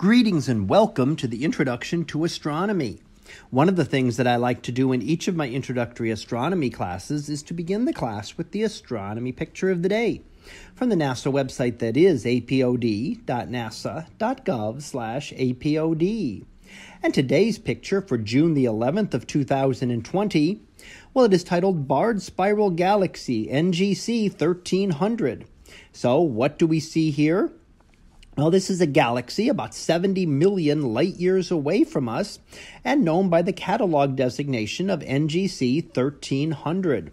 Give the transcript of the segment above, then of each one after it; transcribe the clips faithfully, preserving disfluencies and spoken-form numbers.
Greetings and welcome to the Introduction to Astronomy. One of the things that I like to do in each of my introductory astronomy classes is to begin the class with the astronomy picture of the day from the NASA website, that is apod dot nasa dot gov slash apod. And today's picture for June the eleventh of two thousand twenty, well, it is titled Barred Spiral Galaxy N G C thirteen hundred. So what do we see here? Well, this is a galaxy about seventy million light years away from us and known by the catalog designation of N G C thirteen hundred.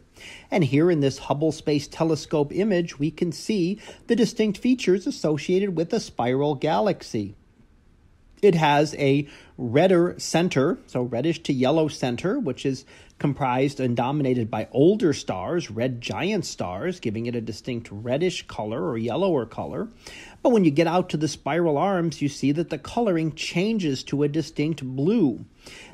And here in this Hubble Space Telescope image, we can see the distinct features associated with a spiral galaxy. It has a redder center, so reddish to yellow center, which is comprised and dominated by older stars, red giant stars, giving it a distinct reddish color or yellower color. But when you get out to the spiral arms, you see that the coloring changes to a distinct blue.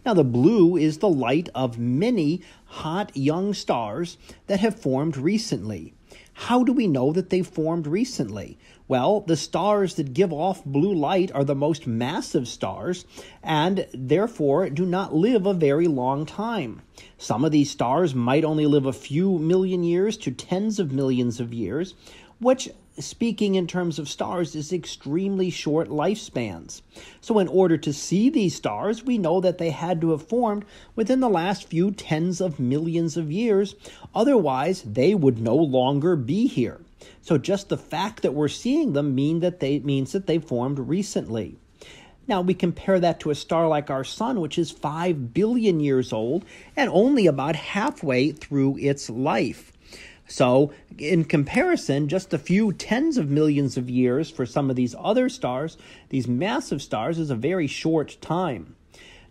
Now, the blue is the light of many hot young stars that have formed recently. How do we know that they formed recently? Well, the stars that give off blue light are the most massive stars and therefore do not live a very long time. Some of these stars might only live a few million years to tens of millions of years, which, speaking in terms of stars, is extremely short lifespans. So in order to see these stars, we know that they had to have formed within the last few tens of millions of years. Otherwise, they would no longer be here. So just the fact that we're seeing them mean that they, means that they formed recently. Now, we compare that to a star like our sun, which is five billion years old and only about halfway through its life. So in comparison, just a few tens of millions of years for some of these other stars, these massive stars, is a very short time.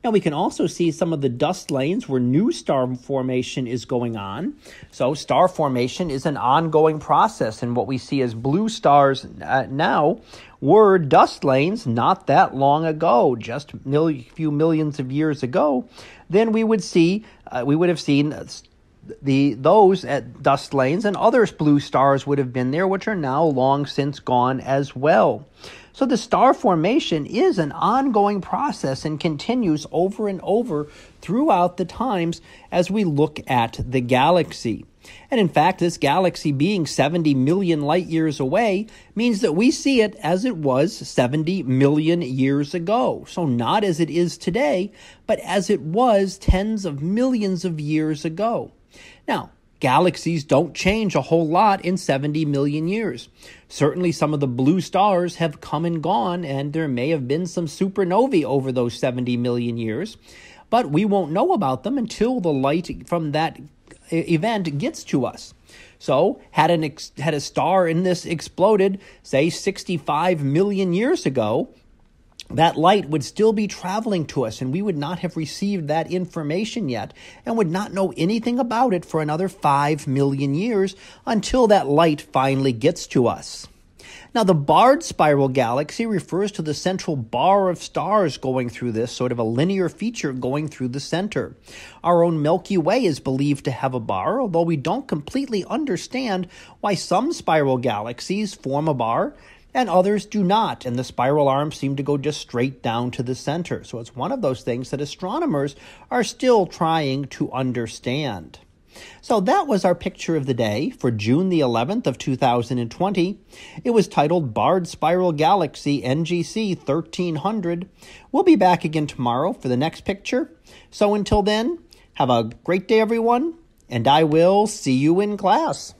Now, we can also see some of the dust lanes where new star formation is going on. So star formation is an ongoing process, and what we see as blue stars uh, now were dust lanes not that long ago, just a few millions of years ago. Then we would see, uh, we would have seen uh, The, those at dust lanes and other blue stars would have been there, which are now long since gone as well. So the star formation is an ongoing process and continues over and over throughout the times as we look at the galaxy. And in fact, this galaxy being seventy million light years away means that we see it as it was seventy million years ago. So not as it is today, but as it was tens of millions of years ago. Now, galaxies don't change a whole lot in seventy million years. Certainly some of the blue stars have come and gone, and there may have been some supernovae over those seventy million years, but we won't know about them until the light from that event gets to us. So had an ex- had a star in this exploded, say, sixty-five million years ago, that light would still be traveling to us, and we would not have received that information yet and would not know anything about it for another five million years until that light finally gets to us. Now, the barred spiral galaxy refers to the central bar of stars going through this, sort of a linear feature going through the center. Our own Milky Way is believed to have a bar, although we don't completely understand why some spiral galaxies form a bar and others do not, and the spiral arms seem to go just straight down to the center. So it's one of those things that astronomers are still trying to understand. So that was our picture of the day for June the eleventh of two thousand twenty. It was titled Barred Spiral Galaxy N G C thirteen hundred. We'll be back again tomorrow for the next picture. So until then, have a great day, everyone, and I will see you in class.